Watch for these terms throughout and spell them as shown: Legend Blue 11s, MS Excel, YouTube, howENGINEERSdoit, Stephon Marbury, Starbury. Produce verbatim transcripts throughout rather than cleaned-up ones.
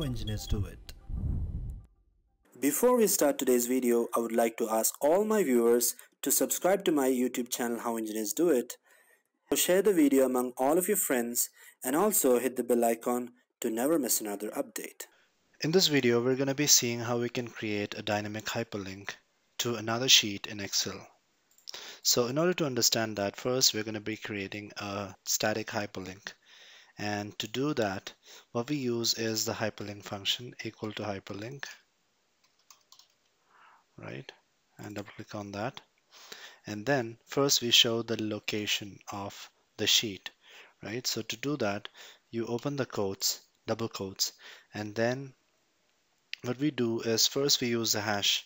How engineers do it. Before we start today's video, I would like to ask all my viewers to subscribe to my YouTube channel How Engineers Do It. So share the video among all of your friends and also hit the bell icon to never miss another update. In this video, we're going to be seeing how we can create a dynamic hyperlink to another sheet in Excel. So in order to understand that, first we're going to be creating a static hyperlink. And to do that, what we use is the hyperlink function equal to hyperlink. Right, and double click on that, and then first we show the location of the sheet, right? So to do that, you open the quotes, double quotes, and then what we do is first we use the hash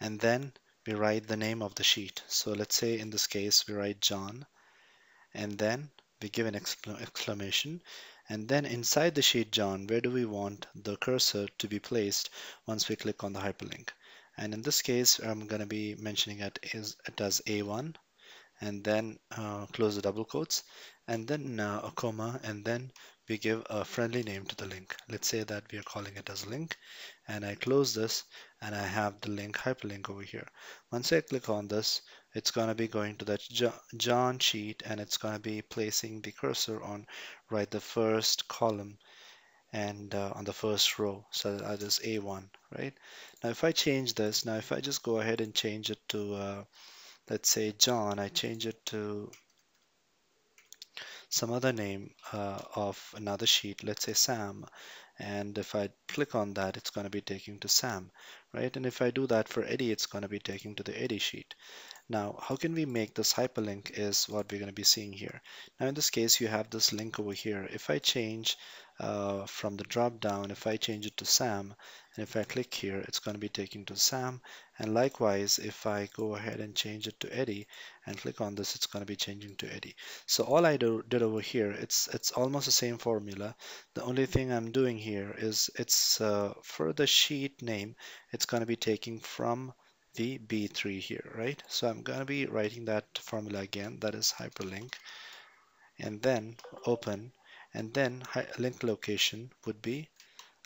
and then we write the name of the sheet. So let's say in this case we write John, and then we give an exclamation, and then inside the sheet John, where do we want the cursor to be placed once we click on the hyperlink? And in this case, I'm going to be mentioning it as, it as A one, and then uh, close the double quotes, and then uh, a comma, and then we give a friendly name to the link. Let's say that we are calling it as link, and I close this, and I have the link hyperlink over here. Once I click on this, it's going to be going to that John sheet, and it's going to be placing the cursor on right the first column and uh, on the first row, so that is A one, right? Now if I change this, now if I just go ahead and change it to, uh, let's say John, I change it to some other name uh, of another sheet, let's say Sam, and if I click on that, it's going to be taking to Sam, right? And if I do that for Eddie, it's going to be taking to the Eddie sheet. Now, how can we make this hyperlink is what we're going to be seeing here. Now, in this case, you have this link over here. If I change uh, from the drop down, if I change it to Sam, and if I click here, it's going to be taken to Sam. And likewise, if I go ahead and change it to Eddie and click on this, it's going to be changing to Eddie. So all I do, did over here, it's, it's almost the same formula. The only thing I'm doing here is it's uh, for the sheet name, it's going to be taking from the B three here, right? So I'm going to be writing that formula again, that is hyperlink, and then open, and then link location would be,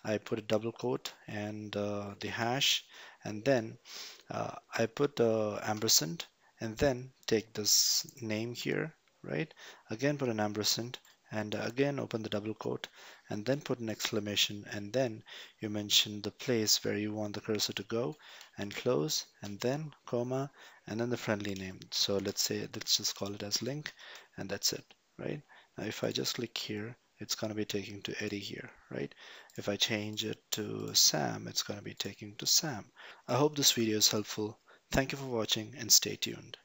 I put a double quote and uh, the hash, and then uh, I put uh, ampersand, and then take this name here, right? Again put an ampersand, and again open the double quote, and then put an exclamation, and then you mention the place where you want the cursor to go, and close, and then comma, and then the friendly name. So let's say, let's just call it as link, and that's it, right? Now if I just click here, it's going to be taking to Eddie here, right? If I change it to Sam, it's going to be taking to Sam. I hope this video is helpful. Thank you for watching and stay tuned.